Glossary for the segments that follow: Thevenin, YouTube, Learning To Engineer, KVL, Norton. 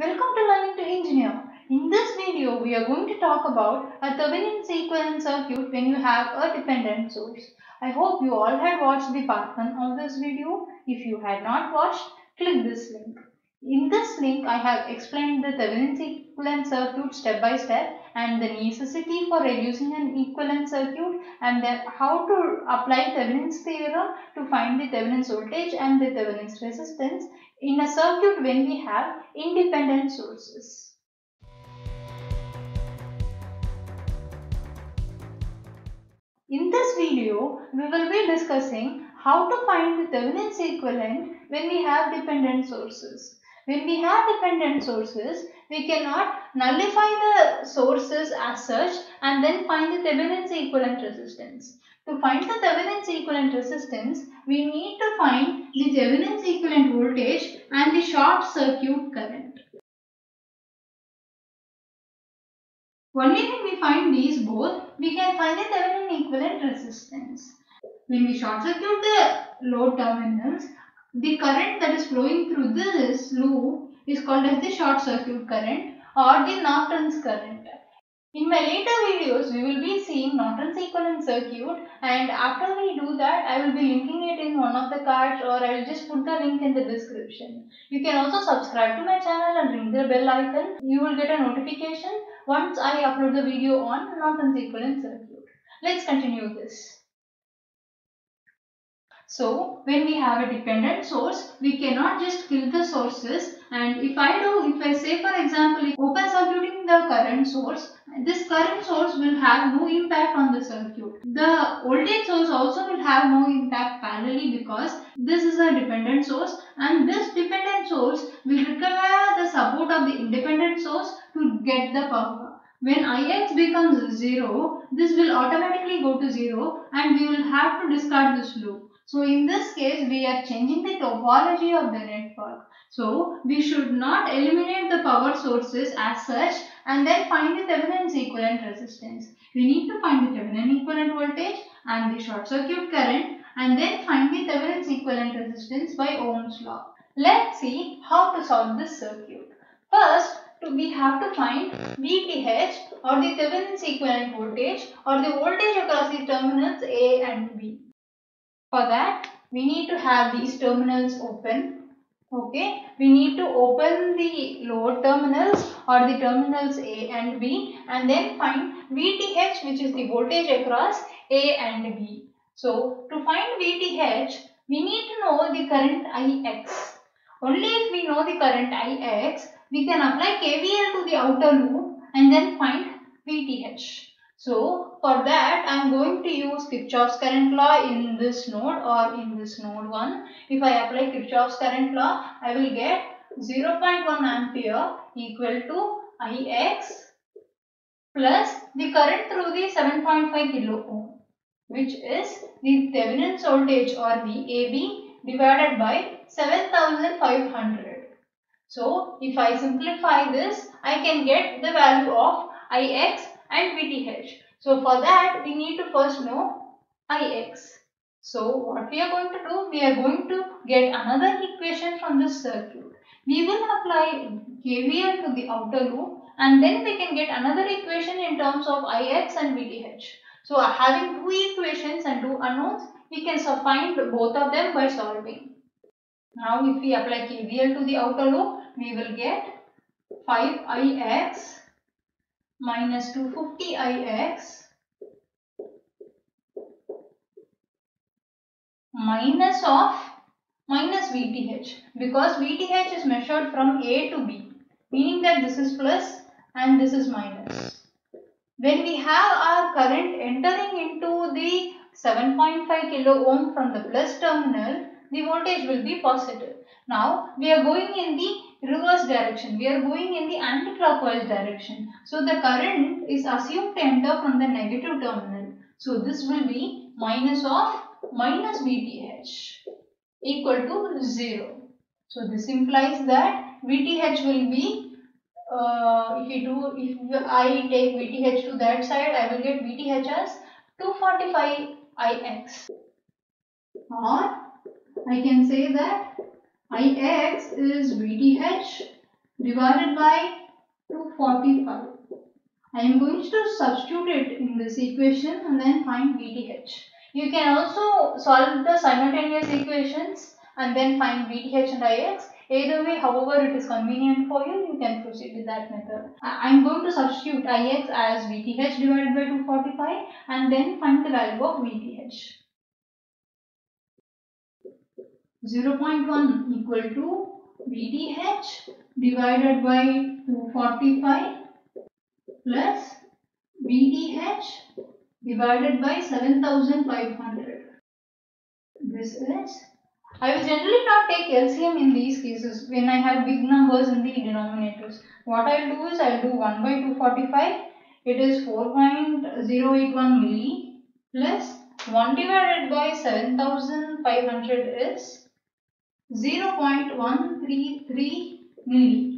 Welcome to Learning to Engineer. In this video, we are going to talk about a Thevenin equivalent circuit when you have a dependent source. I hope you all had watched the part 1 of this video. If you had not watched, click this link. In this link, I have explained the Thevenin equivalent circuit step by step and the necessity for reducing an equivalent circuit and then how to apply Thevenin's theorem to find the Thevenin's voltage and the Thevenin's resistance in a circuit when we have independent sources. In this video, we will be discussing how to find the Thevenin's equivalent when we have dependent sources. When we have dependent sources, we cannot nullify the sources as such and then find the Thevenin's equivalent resistance. To find the Thevenin's equivalent resistance, we need to find the Thevenin's equivalent voltage and the short circuit current. Only when we find these both, we can find the Thevenin equivalent resistance. When we short circuit the load terminals, the current that is flowing through this loop is called as the short circuit current or the Norton's current. In my later videos, we will be seeing Norton's equivalent circuit, and after we do that, I will be linking it in one of the cards, or I will just put the link in the description. You can also subscribe to my channel and ring the bell icon. You will get a notification once I upload the video on Norton's equivalent circuit. Let's continue this. So, when we have a dependent source, we cannot just kill the sources, and if I say for example, if open circuiting the current source, this current source will have no impact on the circuit. The voltage source also will have no impact parallelly, because this is a dependent source, and this dependent source will require the support of the independent source to get the power. When Ix becomes 0, this will automatically go to 0 and we will have to discard this loop. So in this case, we are changing the topology of the network. So we should not eliminate the power sources as such and then find the Thevenin's equivalent resistance. We need to find the Thevenin equivalent voltage and the short circuit current and then find the Thevenin's equivalent resistance by Ohm's law. Let's see how to solve this circuit. First, we have to find VTh or the Thevenin's equivalent voltage or the voltage across the terminals A and B. For that, we need to have these terminals open. Okay, we need to open the load terminals or the terminals A and B and then find VTh, which is the voltage across A and B. So, to find VTh, we need to know the current Ix. Only if we know the current Ix, we can apply KVL to the outer loop and then find VTh. So, for that, I am going to use Kirchhoff's current law in this node or in this node 1. If I apply Kirchhoff's current law, I will get 0.1 ampere equal to Ix plus the current through the 7.5 kilo ohm, which is the Thevenin's voltage or the AB divided by 7500. So, if I simplify this, I can get the value of Ix and VTh. So, for that, we need to first know Ix. So, what we are going to do, we are going to get another equation from this circuit. We will apply KVL to the outer loop and then we can get another equation in terms of Ix and VTh. So, having two equations and two unknowns, we can find both of them by solving. Now, if we apply KVL to the outer loop, we will get 5Ix minus 250Ix minus VTh, because VTh is measured from A to B, meaning that this is plus and this is minus. When we have our current entering into the 7.5 kilo ohm from the plus terminal, the voltage will be positive. Now, we are going in the reverse direction. We are going in the anti-clockwise direction. So, the current is assumed to enter from the negative terminal. So, this will be minus VTh equal to 0. So, this implies that VTh will be, if I take VTh to that side, I will get VTh as 245Ix. Or I can say that Ix is VTh divided by 245. I am going to substitute it in this equation and then find VTH. You can also solve the simultaneous equations and then find VTH and IX. Either way, however it is convenient for you, you can proceed with that method. I am going to substitute IX as VTH divided by 245 and then find the value of VTH. 0.1 equal to VTH divided by 245 plus VTH divided by 7500. This is, I will generally not take LCM in these cases when I have big numbers in the denominators. What I will do is I will do 1 by 245, it is 4.081 milli plus 1 divided by 7500 is 0.133 milli.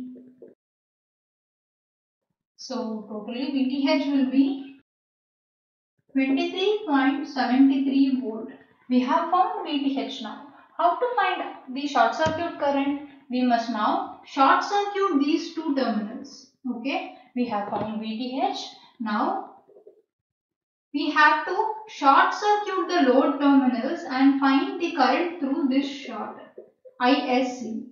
So totally VTH will be 23.73 volt. We have found VTH now. How to find the short circuit current? We must now short circuit these two terminals. Okay, we have found VTH. Now we have to short circuit the load terminals and find the current through this short. ISC.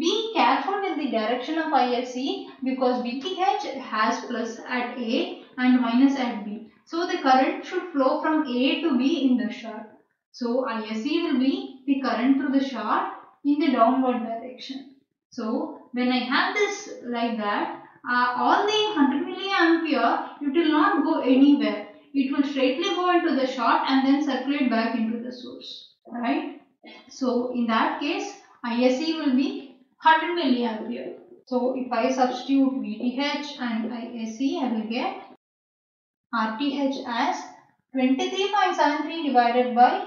Be careful with the direction of ISC because VTH has plus at A and minus at B. So the current should flow from A to B in the short. So ISC will be the current through the short in the downward direction. So when I have this like that, all the 100 milliampere, it will not go anywhere. It will straightly go into the short and then circulate back into the source. Right? So in that case, ISC will be 100 milliampere. So if I substitute VTH and ISC, I will get RTH as 23.73 divided by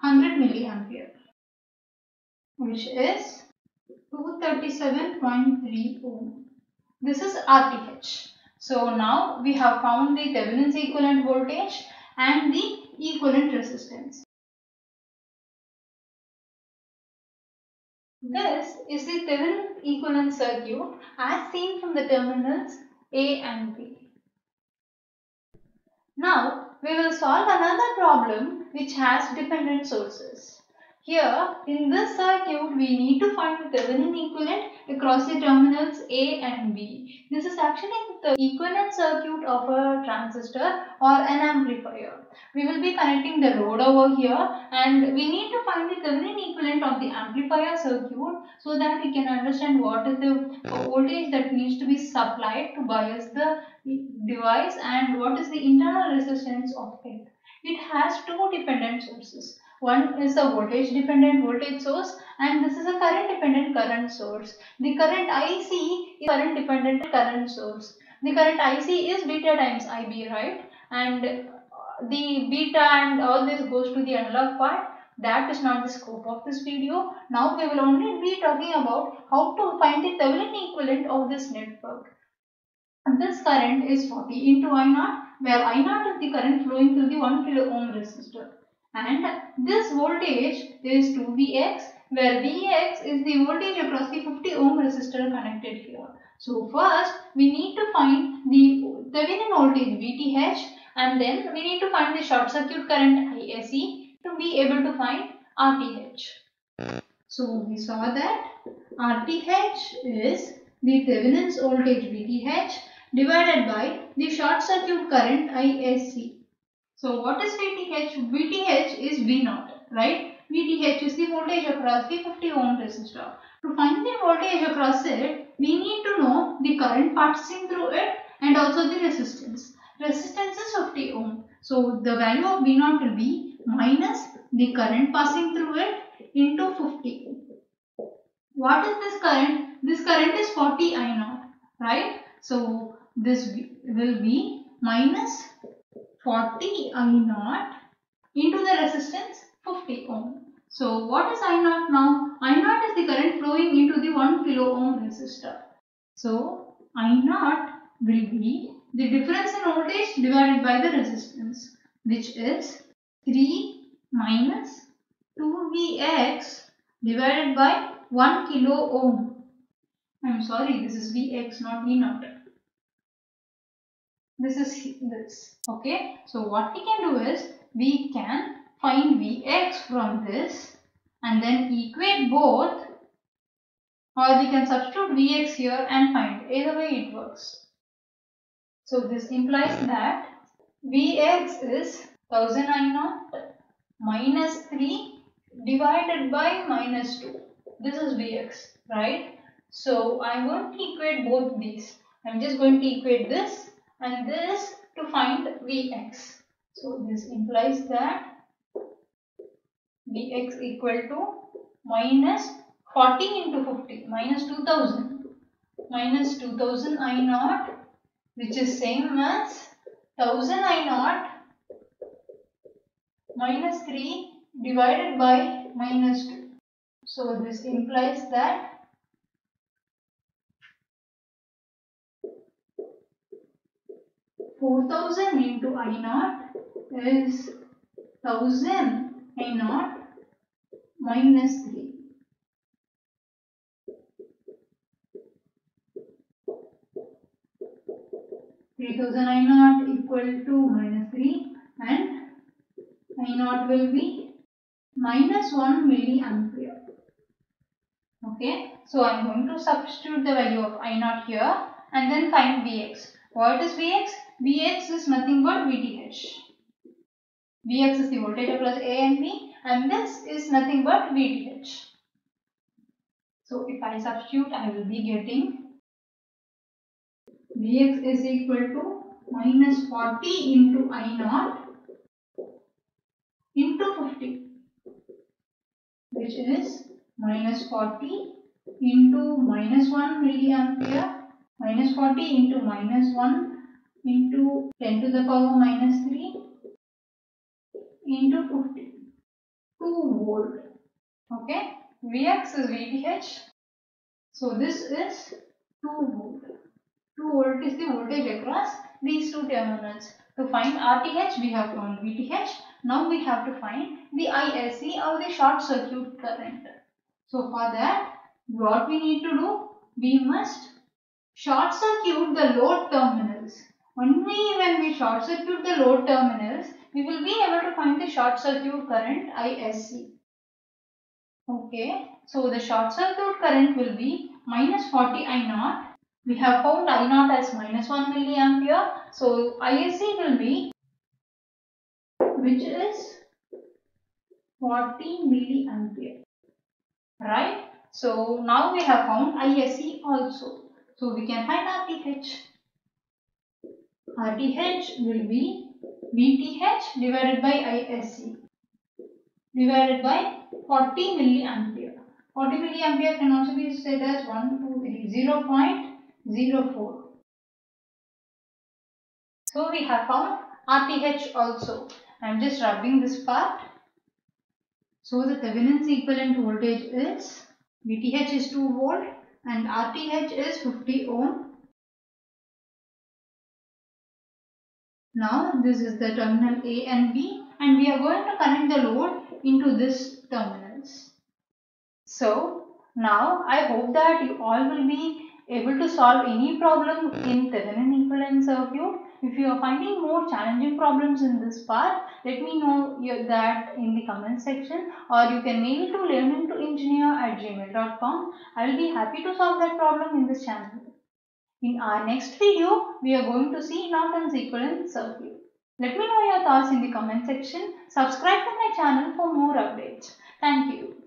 100 milliampere, which is 237.3 ohm. This is RTH. So now we have found the Thevenin's equivalent voltage and the equivalent resistance. This is the Thevenin equivalent circuit as seen from the terminals A and B. Now we will solve another problem which has dependent sources. Here in this circuit we need to find the Thevenin equivalent across the terminals A and B. This is actually the equivalent circuit of a transistor or an amplifier. We will be connecting the load over here and we need to find the Thevenin equivalent of the amplifier circuit so that we can understand what is the voltage that needs to be supplied to bias the device and what is the internal resistance of it. It has two dependent sources. One is a voltage dependent voltage source and this is a current dependent current source. The current IC is current dependent current source. The current IC is beta times IB, right? And the beta and all this goes to the analog part. That is not the scope of this video. Now we will only be talking about how to find the Thevenin equivalent of this network. This current is 40 into I0, where I0 is the current flowing through the 1 kilo ohm resistor. And this voltage is 2Vx, where Vx is the voltage across the 50 ohm resistor connected here. So first we need to find the Thevenin voltage VTH and then we need to find the short circuit current ISC to be able to find RTH. So we saw that RTH is the Thevenin's voltage VTH divided by the short circuit current ISC. So what is VTH? VTH is V0, right? VTH is the voltage across the 50 ohm resistor. To find the voltage across it, we need to know the current passing through it and also the resistance. Resistance is 50 ohm. So the value of V0 will be minus the current passing through it into 50. What is this current? This current is 40 I0, right? So this will be minus 40 I0 into the resistance 50 ohm. So what is I0 now? I0 is the current flowing into the 1 kilo ohm resistor. So I0 will be the difference in voltage divided by the resistance, which is 3 minus 2Vx divided by 1 kilo ohm. I am sorry, this is Vx, not V naught. This is this. Okay. So what we can do is we can find Vx from this and then equate both, or we can substitute Vx here and find. Either way it works. So this implies that Vx is 1000 I naught minus 3 divided by minus 2. This is Vx, right? So I'm going to equate both these. I'm just going to equate this and this to find Vx. So this implies that Vx equal to minus 40 into 50, minus 2000. Minus 2000 I naught, which is same as 1000 I naught minus 3 divided by minus 2. So this implies that (4000) into I naught is 1000 I naught minus 3. (3000) I naught equal to minus 3, and I naught will be minus 1 milliampere. Okay, so I am going to substitute the value of I naught here and then find Vx. What is Vx? Vx is nothing but Vth. Vx is the voltage across A and B, and this is nothing but Vth. So if I substitute, I will be getting Vx is equal to minus 40 into I naught into 50, which is minus 40 into minus 1 milliampere, minus 40 into minus 1 into 10 to the power minus 3 into 50, 2 volt. Okay, Vx is Vth, so this is 2 volt. 2 volt is the voltage across these two terminals. To find Rth, we have found Vth. Now we have to find the ISC or the short circuit current. So for that, what we need to do, we must short circuit the load terminals. Only when we short circuit the load terminals, we will be able to find the short circuit current ISC. Okay, so the short circuit current will be minus 40 I naught. We have found I naught as minus 1 milliampere. So ISC will be, which is 40 milliampere. Right? So now we have found ISC also. So we can find Rth. Rth will be Vth divided by ISC divided by 40 milliampere. 40 milliampere can also be said as 0.04. So we have found Rth also. I am just rubbing this part. So the Thevenin's equivalent voltage is Vth is 2 volt. And Rth is 50 ohm. Now this is the terminal A and B, and we are going to connect the load into this terminals. So now I hope that you all will be able to solve any problem in Thevenin equivalent circuit. If you are finding more challenging problems in this part, let me know that in the comment section, or you can mail to learningtoengineer@gmail.com. I will be happy to solve that problem in this channel. In our next video, we are going to see Norton's equivalent circuit. Let me know your thoughts in the comment section. Subscribe to my channel for more updates. Thank you.